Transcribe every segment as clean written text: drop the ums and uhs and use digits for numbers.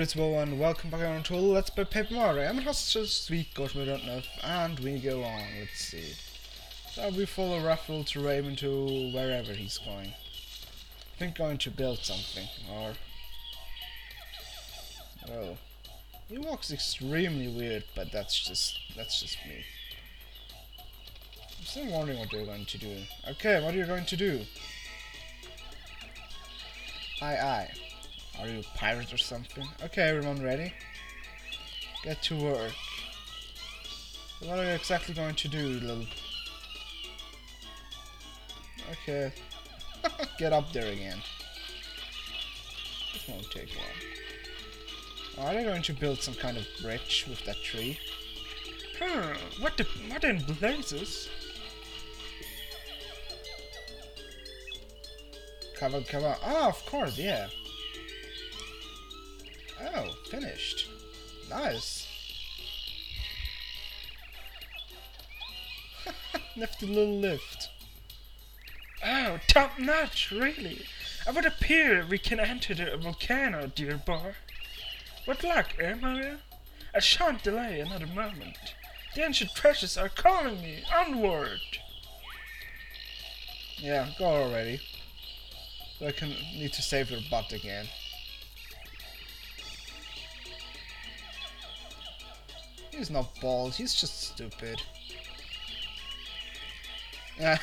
It's Bo and welcome back on to Let's Play Paper Mario. I'm just this week, gosh, I don't know, and we go on. Let's see. So we follow Raphael to Raven to wherever he's going. I think going to build something, or oh, he walks extremely weird, but that's just me. I'm still wondering what you're going to do. Okay, what are you going to do? Aye. Are you a pirate or something? Okay, everyone ready? Get to work. So what are you exactly going to do, little... Okay. Get up there again. This won't take long. Are they going to build some kind of bridge with that tree? What in blazes? Come on. Ah, of course, yeah. Oh, finished. Nice. Nifty little lift. Oh, top notch, really. I would appear we can enter the volcano, dear boy. What luck, Mario? I shan't delay another moment. The ancient treasures are calling me onward. Yeah, go already. So I can need to save your butt again. He's not bald, he's just stupid. Yeah,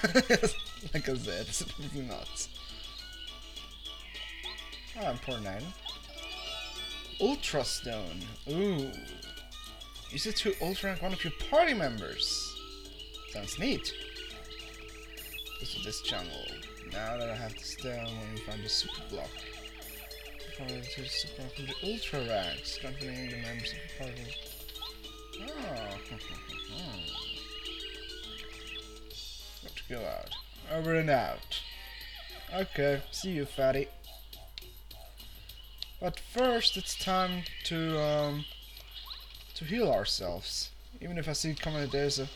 like I said, he's nuts. Ah, poor Nine. Ultra Stone. Ooh. Use it to ultra rank one of your party members. Sounds neat. This is this jungle. Now that I have the stone, I'm gonna find the super block. To super from the ultra ranks, strengthening the members of the party. Oh. Got to go out. Over and out. Okay, see you, fatty. But first, it's time to heal ourselves. Even if I see it coming, there's a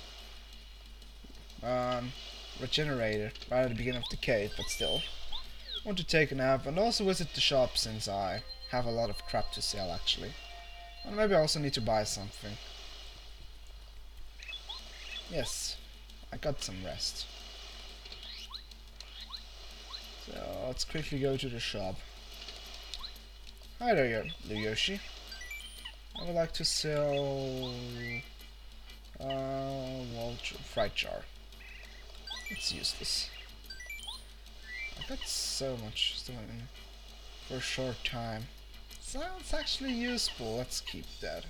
regenerator right at the beginning of the cave, but still. I want to take a nap and also visit the shop since I have a lot of crap to sell, actually. And maybe I also need to buy something. Yes, I got some rest. So let's quickly go to the shop. Hi there, Yoshi. I would like to sell Fright Jar. It's useless. I got so much stuff in for a short time. Sounds actually useful. Let's keep that.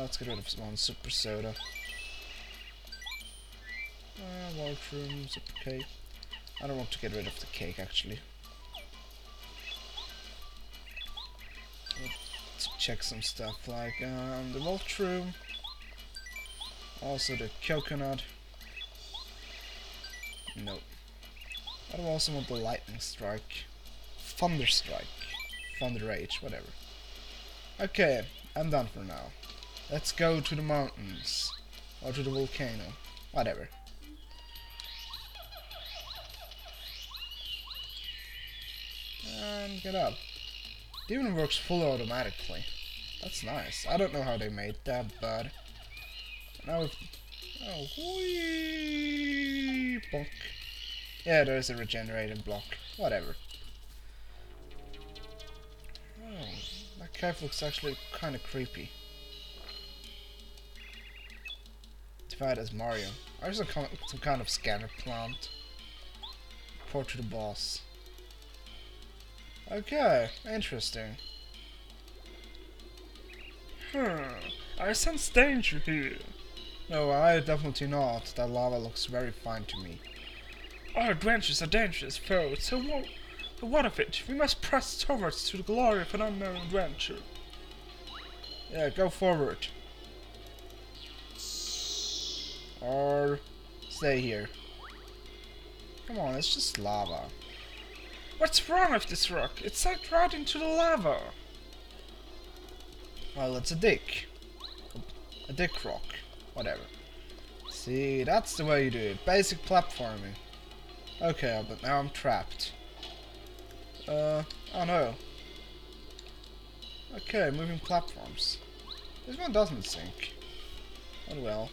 Let's get rid of one super soda. Voltrum, super cake. I don't want to get rid of the cake, actually. Let's check some stuff, like the Voltrum. Also the coconut. Nope. I don't also want the lightning strike. Thunder strike. Thunder rage, whatever. Okay, I'm done for now. Let's go to the mountains. Or to the volcano. Whatever. And get up. It even works fully automatically. That's nice. I don't know how they made that, but now we've... Oh, whee! Bonk. Yeah, there is a regenerated block. Whatever. Oh, that cave looks actually kind of creepy. Divide as Mario. I just some kind of scanner plant. Report to the boss. Okay, interesting. I sense danger here. No, I definitely not. That lava looks very fine to me. Our adventures are dangerous, foe, so what of it? We must press towards to the glory of an unknown adventure. Yeah, go forward. Or stay here. Come on, it's just lava. What's wrong with this rock? It sank right into the lava. Well, it's a dick. A dick rock. Whatever. See, that's the way you do it. Basic platforming. Okay, but now I'm trapped. Oh no. Okay, moving platforms. This one doesn't sink. Oh well.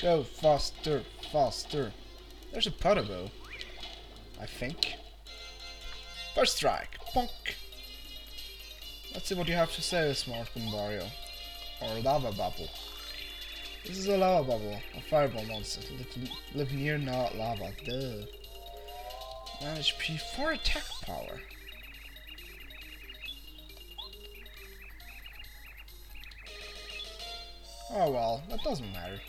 Go faster, faster. There's a Potobo, I think. First strike, bonk. Let's see what you have to say, Smart Bombario. Or Lava Bubble. This is a lava bubble, a fireball monster. Live near not lava, duh. Manage P for attack power. Oh well, that doesn't matter.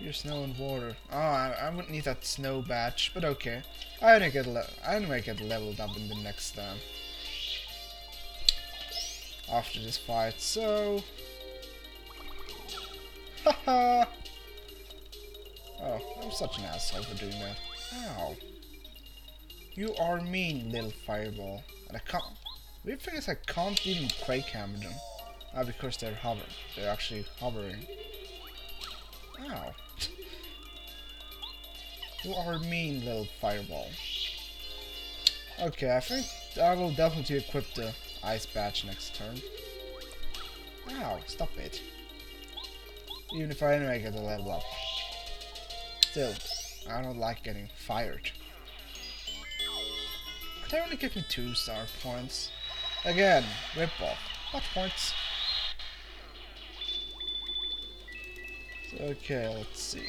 Your snow and water. Oh, I wouldn't need that snow badge, but okay. I only get leveled up in the next time. After this fight, so. Haha! Oh, I'm such an asshole for doing that. Ow. You are mean, little fireball. And I can't. The weird thing is I can't even quake hammer them. Ah, because they're hovering. They're actually hovering. Ow. You are mean, little fireball. Okay, I think I will definitely equip the ice badge next turn. Ow, stop it. Even if I anyway get a level up. Still, I don't like getting fired. They only give me 2 star points. Again, ripoff. What points? So, okay, let's see.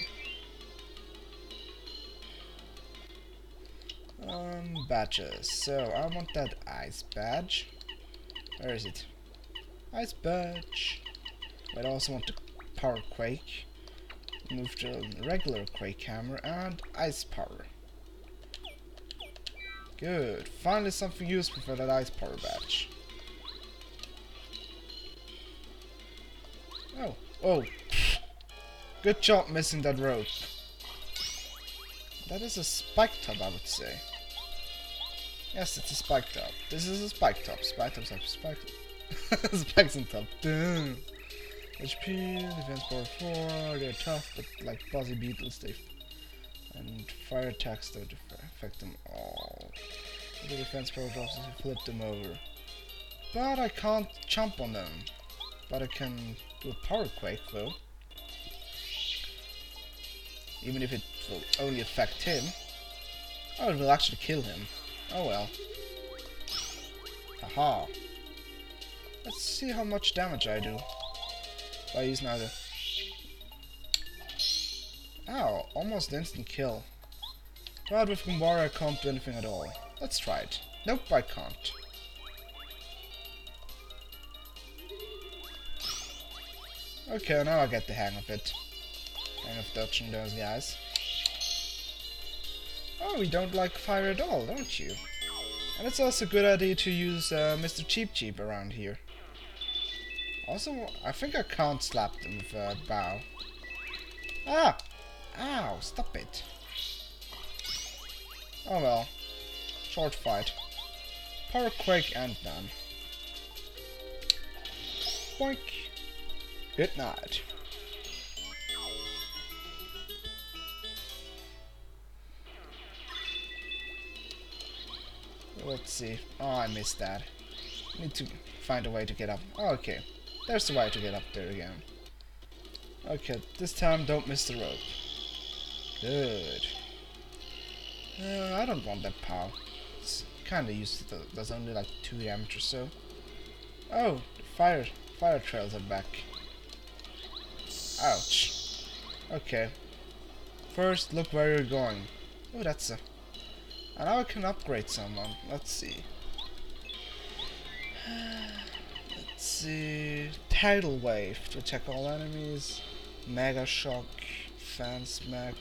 Badges. So, I want that ice badge. Where is it? Ice badge. But I also want to power quake, move to regular quake hammer and ice power. Good, finally something useful for that ice power badge. Oh, oh, good job missing that rope. That is a spike tub, I would say. Yes, it's a spike tub. This is a spike tub. Spike tubs have spike spikes in tub. Damn. HP, defense power 4, they're tough, but like fuzzy beetles, they and fire attacks don't affect them all. The defense power drops if you flip them over. But I can't jump on them. But I can do a power quake though. Even if it will only affect him. Oh, it will actually kill him. Oh well. Aha. Let's see how much damage I do. I use neither. Ow, almost instant kill. But with Gumbara I can't do anything at all. Let's try it. Nope, I can't. Okay, now I get the hang of it. Hang of dodging those guys. Oh, you don't like fire at all, don't you? And it's also a good idea to use Mr. Cheep Cheep around here. Also, I think I can't slap them with a bow. Ah! Ow! Stop it! Oh well. Short fight. Power quake and done. Boink! Good night. Let's see. Oh, I missed that. Need to find a way to get up. Oh, okay. There's a way to get up there again. Okay, this time don't miss the rope. Good. I don't want that power. It's kinda used to does only like 2 damage or so. Oh, the fire trails are back. Ouch. Okay. First, look where you're going. Oh, that's a... And now I can upgrade someone. Let's see. Let's see, Tidal wave to attack all enemies, Mega shock, Fan smack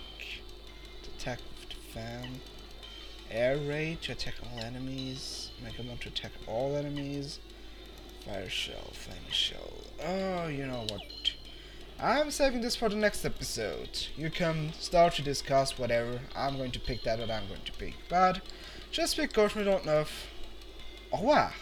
to attack with the fan, Air raid to attack all enemies, Megamon to attack all enemies, Fire shell, Flame shell. Oh, you know what? I'm saving this for the next episode. You can start to discuss whatever. I'm going to pick that, but just because we don't know. Au revoir.